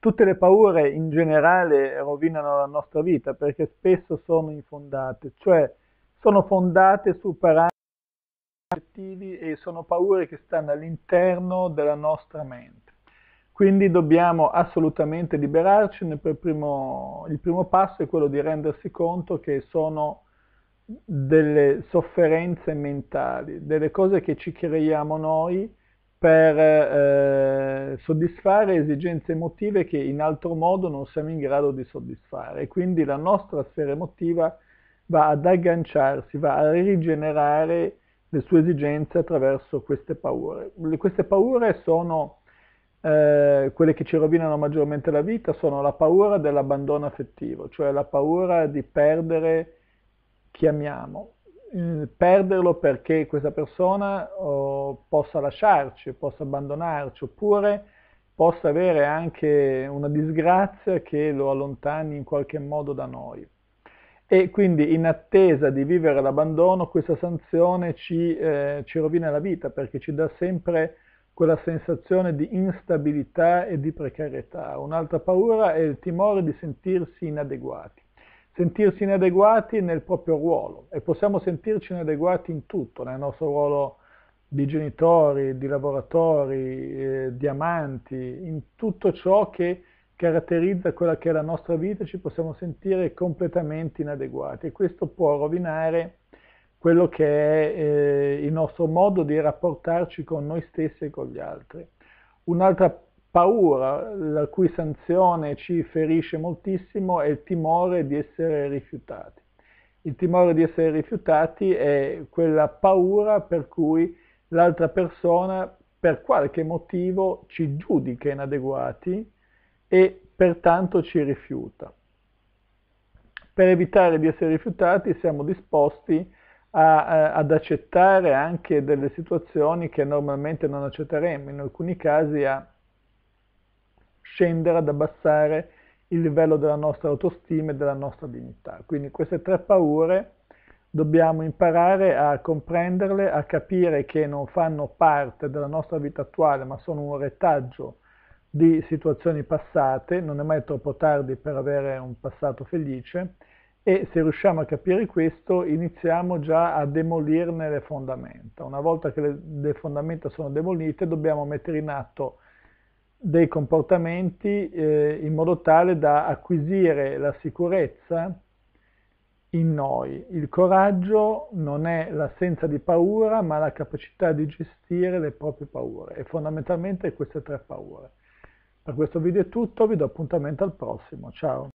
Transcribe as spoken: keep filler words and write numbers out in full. Tutte le paure in generale rovinano la nostra vita perché spesso sono infondate, cioè sono fondate su parametri oggettivi e sono paure che stanno all'interno della nostra mente. Quindi dobbiamo assolutamente liberarcene. Per primo, il primo passo è quello di rendersi conto che sono delle sofferenze mentali, delle cose che ci creiamo noi per eh, soddisfare esigenze emotive che in altro modo non siamo in grado di soddisfare. Quindi la nostra sfera emotiva va ad agganciarsi, va a rigenerare le sue esigenze attraverso queste paure. Le, queste paure sono eh, quelle che ci rovinano maggiormente la vita, sono la paura dell'abbandono affettivo, cioè la paura di perdere chi amiamo. Perderlo perché questa persona oh, possa lasciarci, possa abbandonarci, oppure possa avere anche una disgrazia che lo allontani in qualche modo da noi. E quindi in attesa di vivere l'abbandono, questa sanzione ci, eh, ci rovina la vita, perché ci dà sempre quella sensazione di instabilità e di precarietà. Un'altra paura è il timore di sentirsi inadeguati. Sentirsi inadeguati nel proprio ruolo, e possiamo sentirci inadeguati in tutto, nel nostro ruolo di genitori, di lavoratori, eh, di amanti, in tutto ciò che caratterizza quella che è la nostra vita ci possiamo sentire completamente inadeguati, e questo può rovinare quello che è eh, il nostro modo di rapportarci con noi stessi e con gli altri. Un'altra paura, la cui sanzione ci ferisce moltissimo, è il timore di essere rifiutati. Il timore di essere rifiutati è quella paura per cui l'altra persona per qualche motivo ci giudica inadeguati e pertanto ci rifiuta. Per evitare di essere rifiutati siamo disposti a, a, ad accettare anche delle situazioni che normalmente non accetteremmo, in alcuni casi a scendere, ad abbassare il livello della nostra autostima e della nostra dignità. Quindi queste tre paure dobbiamo imparare a comprenderle, a capire che non fanno parte della nostra vita attuale, ma sono un retaggio di situazioni passate. Non è mai troppo tardi per avere un passato felice, e se riusciamo a capire questo iniziamo già a demolirne le fondamenta. Una volta che le, le fondamenta sono demolite, dobbiamo mettere in atto dei comportamenti eh, in modo tale da acquisire la sicurezza in noi. Il coraggio non è l'assenza di paura, ma la capacità di gestire le proprie paure, e fondamentalmente queste tre paure. Per questo video è tutto, vi do appuntamento al prossimo, ciao!